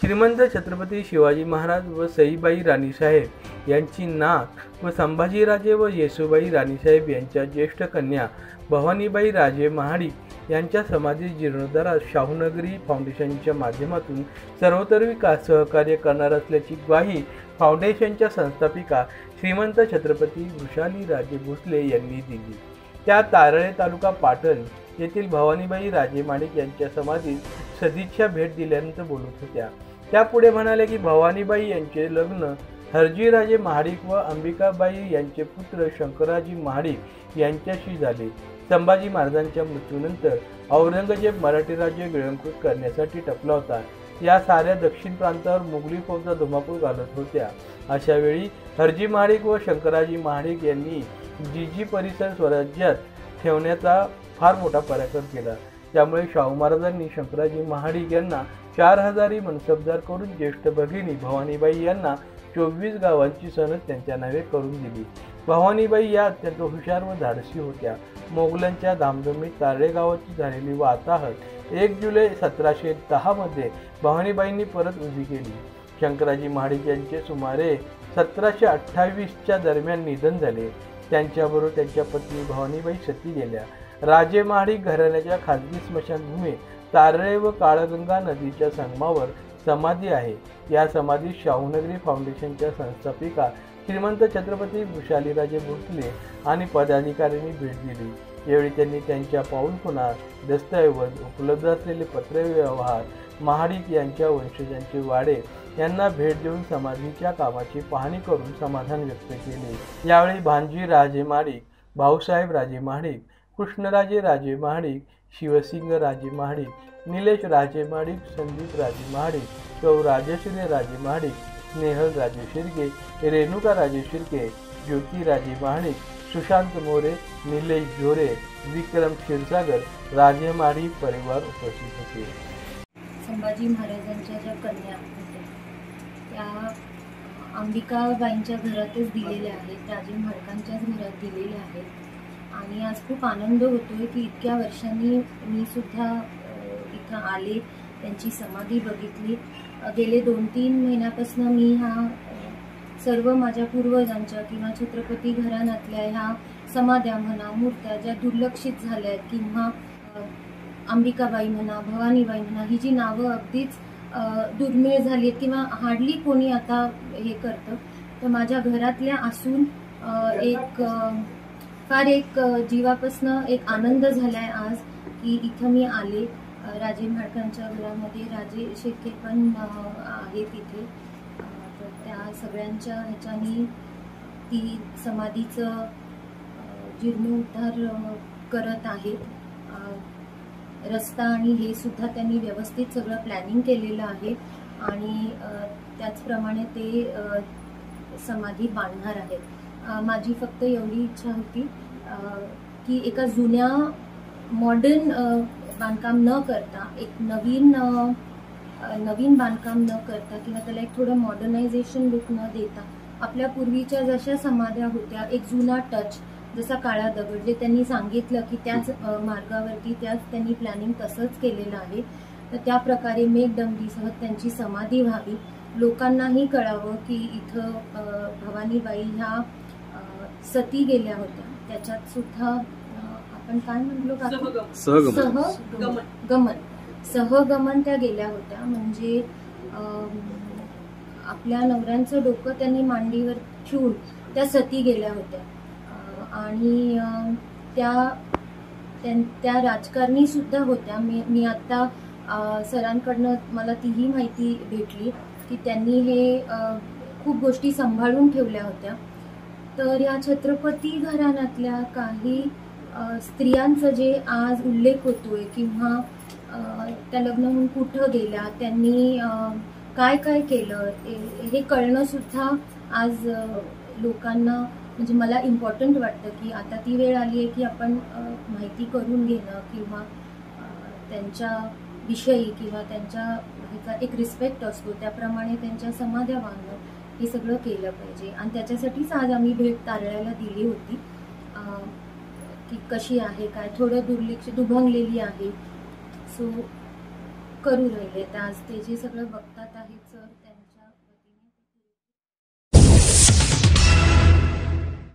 श्रीमंत छत्रपती शिवाजी महाराज व सईबाई राणी साहेब यांची नात व संभाजी राजे व येसुबाई राणी साहेब यांच्या ज्येष्ठ कन्या भवानीबाई राजे महाडिक यांच्या समाधी जीर्णोद्धारास शाहूनगरी फाउंडेशनच्या माध्यमातून सर्वोत्तर विकास सहकार्य करणार असल्याची ग्वाही फाउंडेशनच्या संस्थापिका श्रीमंत छत्रपती वृशालीराजे भोसले यांनी दिली। त्या तारळे तालुका पाटण येथील भवानीबाई राजे महाडिक यांच्या समाधीत सदिच्छा भेट दिल्यानंतर बोलत होत्या। त्यापुढे म्हणाले की भवानीबाई यांचे लग्न हरजी राजे महाडिक व अंबिकाबाई यांचे पुत्र शंकराजी महाडिक यांच्याशी झाले। संभाजी महाराजांच्या मृत्यूनंतर औरंगजेब मराठी राज्य गिळंकृत करण्यासाठी टपला होता। या साऱ्या दक्षिण प्रांतावर मुघली फौजा धुमाकूळ घालत होत्या। अशावेळी हरजी महाडिक व शंकराजी महाडिक यांनी जीजी परिसर स्वराज्यात ठेवण्याचा फार मोठा पराक्रम केला। त्यामुळे शाहू महाराजांनी शंकराजी महाडिक यांना 4000 मनसबदार करून ज्येष्ठ भगिनी भवानीबाई यांना 24 गावांची सनद त्यांच्या नावे करून दिली। भवानीबाई या अत्यंत हुशार व धाडसी होत्या। मोगलांच्या धामधमीत तारळे गावाची झालेली वाताहत 1 जुलै 1710 मध्ये भवानीबाईंनी परत उभी केली। शंकराजी महाडिक यांचे सुमारे 1728च्या दरम्यान निधन झाले। त्यांच्याबरोबर त्यांच्या पत्नी भवानीबाई सती गेल्या। राजे महाडिक घराण्याच्या खाजगी स्मशानभूमीत तारळे व काळगंगा नदीच्या संगमावर समाधी आहे। या समाधीत शाहूनगरी फाउंडेशनच्या संस्थापिका श्रीमंत छत्रपती भुषालीराजे भोसले आणि पदाधिकाऱ्यांनी भेट दिली। यावेळी त्यांनी त्यांच्या पाऊलखुणा, दस्तऐवज, उपलब्ध असलेले पत्रव्यवहार, महाडिक यांच्या वंशजांचे वाडे यांना भेट देऊन समाधीच्या कामाची पाहणी करून समाधान व्यक्त केले। यावेळी भानजी राजे महाडिक, भाऊसाहेब राजे महाडिक, कृष्णराजे राजे महाडिक, शिवसिंग राजे महाडिक, निलेश राजे महाडिक, संदीप राजे महाडिक, राजेश्री राजे महाडिक, स्नेहल राजे शिर्के, रेणुका राजे शिर्के, ज्योती राजे महाडिक, सुशांत मोरे, निलेश जोरे, विक्रम क्षीरसागर राजे महाडिक परिवार उपस्थित होते। संभाजी महाराजांच्या ज्या कन्या होत्या त्या अंबिकाबाईंच्या घरातच दिलेल्या आहेत, राजे महाडिकांच्याच घरात दिलेल्या आहेत। आणि आज खूप आनंद होतोय की इतक्या वर्षांनी मी सुद्धा इथं आले, त्यांची समाधी बघितली। गेले 2-3 महिन्यापासून मी हा सर्व माझ्या पूर्वजांच्या किंवा छत्रपती घराण्यातल्या ह्या समाध्या म्हणा, मूर्त्या ज्या दुर्लक्षित झाल्या आहेत किंवा अंबिकाबाई म्हणा, भवानीबाई म्हणा, ही जी नावं अगदीच दुर्मिळ झाली आहेत किंवा हार्डली कोणी आता हे करतं, तर माझ्या घरातल्या असून एक फार एक जीवापासनं एक आनंद झाला आहे आज की इथं मी आले। राजे महाडिकांच्या घरामध्ये राजे शेके पण आहेत तिथे, तर त्या सगळ्यांच्या ह्याच्यानी ती समाधीचं जीर्णोद्धार करत आहेत। रस्ता आणि हे सुद्धा त्यांनी व्यवस्थित सगळं प्लॅनिंग केलेलं आहे आणि त्याचप्रमाणे ते समाधी बांधणार आहेत। माझी फक्त एवढी इच्छा होती की एका जुन्या मॉडर्न बांधकाम न करता, एक नवीन बांधकाम न करता किंवा त्याला एक थोडं मॉडर्नायझेशन लुक न देता, आपल्या पूर्वीच्या जशा समाध्या होत्या एक जुना टच, जसा काळा दगड जे त्यांनी सांगितलं की त्याच मार्गावरती त्यांनी प्लॅनिंग तसंच केलेलं आहे, तर त्या प्रकारे मेघदंडीसह त्यांची समाधी व्हावी। लोकांनाही कळावं की इथं भवानीबाई ह्या सती गेल्या होत्या, त्याच्यात सुद्धा आपण काय म्हटलो का सहगमन त्या गेल्या होत्या, म्हणजे आपल्या नवऱ्यांचं डोकं त्यांनी मांडीवर ठेवून त्या सती गेल्या होत्या। आणि त्या राजकारणी सुद्धा होत्या। मी आत्ता सरांकडनं मला तीही माहिती भेटली की त्यांनी हे खूप गोष्टी सांभाळून ठेवल्या होत्या। तर या छत्रपती घराण्यातल्या काही स्त्रियांचं जे आज उल्लेख होतोय किंवा त्या लग्न होऊन कुठं गेल्या, त्यांनी काय काय केलं हे कळणंसुद्धा आज लोकांना म्हणजे मला इम्पॉर्टंट वाटतं की आता ती वेळ आली आहे की आपण माहिती करून घेणं किंवा त्यांच्या विषयी किंवा त्यांच्या ह्याचा एक रिस्पेक्ट असतो त्याप्रमाणे त्यांच्या समाध्या बांधणं हे सगळं केलं पाहिजे। आणि त्याच्यासाठीच आज आम्ही भेट तारळ्याला दिली होती की कशी आहे काय, थोडं दुर्लक्ष दुभंगलेली आहे, सो करू राहिले आज ते जे सगळं बघता